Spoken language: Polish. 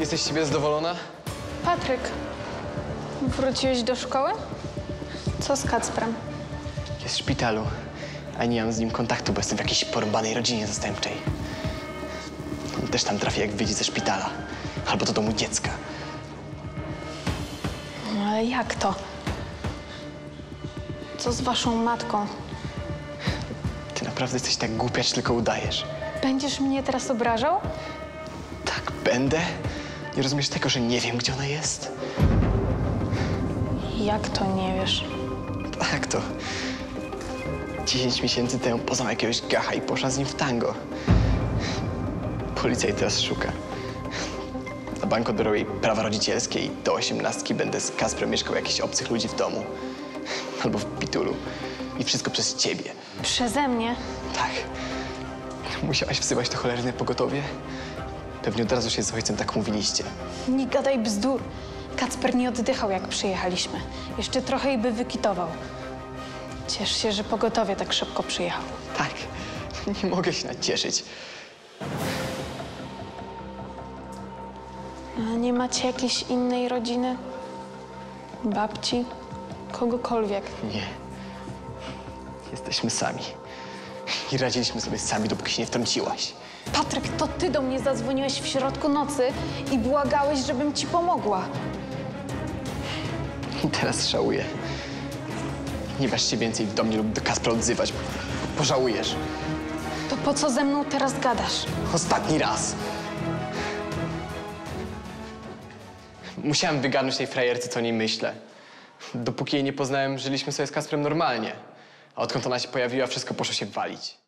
Jesteś z siebie zadowolona? Patryk, wróciłeś do szkoły? Co z Kacprem? Jest w szpitalu, a nie mam z nim kontaktu, bo jestem w jakiejś porąbanej rodzinie zastępczej. On też tam trafi, jak wyjdzie ze szpitala. Albo do domu dziecka. No ale jak to? Co z waszą matką? Ty naprawdę jesteś tak głupia, czy tylko udajesz. Będziesz mnie teraz obrażał? Tak, będę. Nie rozumiesz tego, że nie wiem, gdzie ona jest? Jak to nie wiesz? Tak to. 10 miesięcy temu poznał jakiegoś gacha i poszła z nim w tango. Policja jej teraz szuka. Na bank odebrał jej prawa rodzicielskie i do 18 będę z Kacprem mieszkał jakichś obcych ludzi w domu. Albo w pitulu. I wszystko przez ciebie. Przeze mnie? Tak. Musiałaś wzywać to cholerne pogotowie? Pewnie od razu się z ojcem tak mówiliście. Nie gadaj bzdur. Kacper nie oddychał, jak przyjechaliśmy. Jeszcze trochę i by wykitował. Ciesz się, że pogotowie tak szybko przyjechało. Tak. Nie mogę się nacieszyć. A nie macie jakiejś innej rodziny? Babci? Kogokolwiek? Nie. Jesteśmy sami. I radziliśmy sobie sami, dopóki się nie wtrąciłaś. Patryk, to ty do mnie zadzwoniłeś w środku nocy i błagałeś, żebym ci pomogła. I teraz żałuję. Nie masz się więcej do mnie lub do Kacpra odzywać, bo pożałujesz. To po co ze mną teraz gadasz? Ostatni raz. Musiałem wygarnąć tej frajerce, co o niej myślę. Dopóki jej nie poznałem, żyliśmy sobie z Kacprem normalnie. A odkąd ona się pojawiła, wszystko poszło się walić.